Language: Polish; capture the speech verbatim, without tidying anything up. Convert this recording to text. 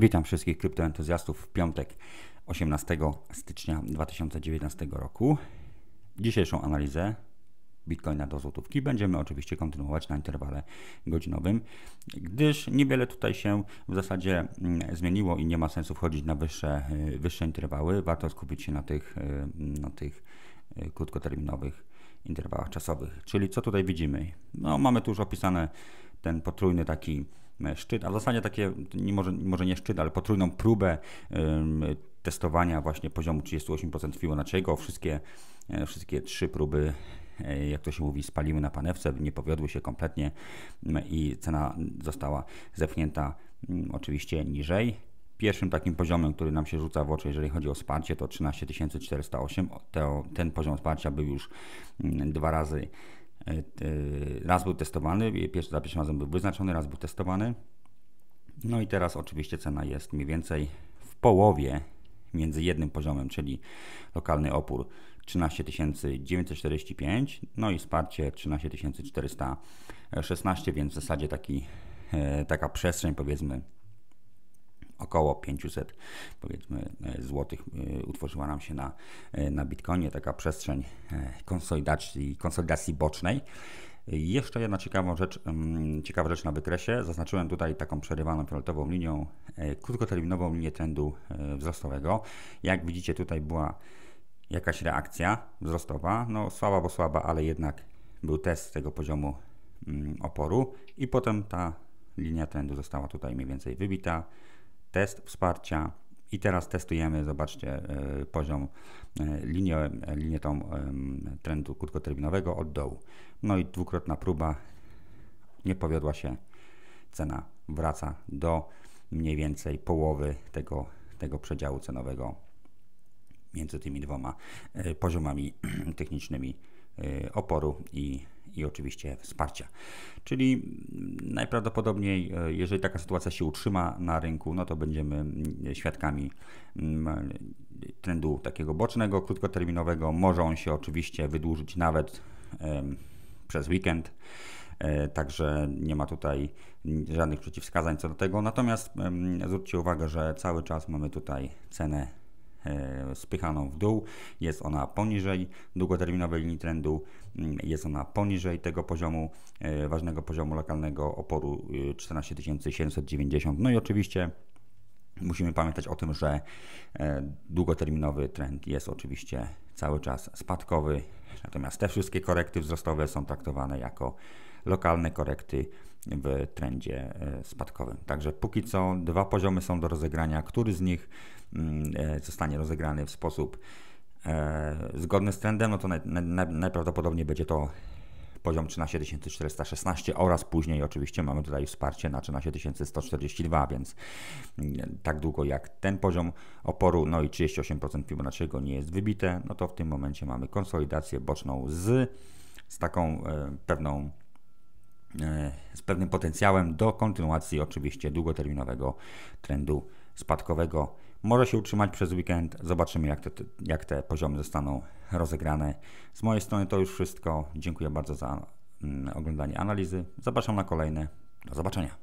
Witam wszystkich kryptoentuzjastów w piątek osiemnastego stycznia dwa tysiące dziewiętnastego roku. Dzisiejszą analizę Bitcoina do złotówki będziemy oczywiście kontynuować na interwale godzinowym, gdyż niewiele tutaj się w zasadzie zmieniło i nie ma sensu wchodzić na wyższe, wyższe interwały. Warto skupić się na tych, na tych krótkoterminowych interwałach czasowych. Czyli co tutaj widzimy? No, mamy tu już opisane ten potrójny taki szczyt, a w zasadzie takie, nie może, może nie szczyt, ale potrójną próbę ym, testowania właśnie poziomu trzydzieści osiem procent Fibonacciego. Wszystkie, y, wszystkie trzy próby, y, jak to się mówi, spaliły na panewce, nie powiodły się kompletnie y, i cena została zepchnięta y, oczywiście niżej. Pierwszym takim poziomem, który nam się rzuca w oczy, jeżeli chodzi o wsparcie, to trzynaście tysięcy czterysta osiem. Te, ten poziom wsparcia był już y, dwa razy Raz był testowany, za pierwszym razem był wyznaczony, raz był testowany. No i teraz oczywiście cena jest mniej więcej w połowie między jednym poziomem, czyli lokalny opór trzynaście tysięcy dziewięćset czterdzieści pięć, no i wsparcie trzynaście tysięcy czterysta szesnaście, więc w zasadzie taki, taka przestrzeń, powiedzmy około pięćset, powiedzmy, złotych utworzyła nam się na, na Bitcoinie, taka przestrzeń konsolidacji, konsolidacji bocznej. Jeszcze jedna ciekawa rzecz, ciekawa rzecz na wykresie. Zaznaczyłem tutaj taką przerywaną fioletową linią, krótkoterminową linię trendu wzrostowego. Jak widzicie, tutaj była jakaś reakcja wzrostowa, no słaba, bo słaba, ale jednak był test tego poziomu oporu i potem ta linia trendu została tutaj mniej więcej wybita. Test wsparcia i teraz testujemy, zobaczcie, poziom, linię, linię tą trendu krótkoterminowego od dołu. No i dwukrotna próba, nie powiodła się, cena wraca do mniej więcej połowy tego, tego przedziału cenowego między tymi dwoma poziomami technicznymi oporu i i oczywiście wsparcia. Czyli najprawdopodobniej, jeżeli taka sytuacja się utrzyma na rynku, no to będziemy świadkami trendu takiego bocznego, krótkoterminowego. Może on się oczywiście wydłużyć nawet e, przez weekend, e, także nie ma tutaj żadnych przeciwwskazań co do tego. Natomiast e, zwróćcie uwagę, że cały czas mamy tutaj cenę spychaną w dół, jest ona poniżej długoterminowej linii trendu, jest ona poniżej tego poziomu, ważnego poziomu lokalnego oporu czternaście tysięcy siedemset dziewięćdziesiąt. No i oczywiście musimy pamiętać o tym, że długoterminowy trend jest oczywiście cały czas spadkowy, natomiast te wszystkie korekty wzrostowe są traktowane jako lokalne korekty w trendzie spadkowym. Także póki co dwa poziomy są do rozegrania, który z nich zostanie rozegrany w sposób zgodny z trendem, no to naj, naj, najprawdopodobniej będzie to poziom trzynaście tysięcy czterysta szesnaście oraz później oczywiście mamy tutaj wsparcie na trzynaście tysięcy sto czterdzieści dwa, więc tak długo jak ten poziom oporu, no i trzydzieści osiem procent Fibonacciego nie jest wybite, no to w tym momencie mamy konsolidację boczną z, z taką e, pewną e, z pewnym potencjałem do kontynuacji oczywiście długoterminowego trendu spadkowego. Może się utrzymać przez weekend. Zobaczymy, jak te, jak te poziomy zostaną rozegrane. Z mojej strony to już wszystko. Dziękuję bardzo za oglądanie analizy. Zapraszam na kolejne. Do zobaczenia.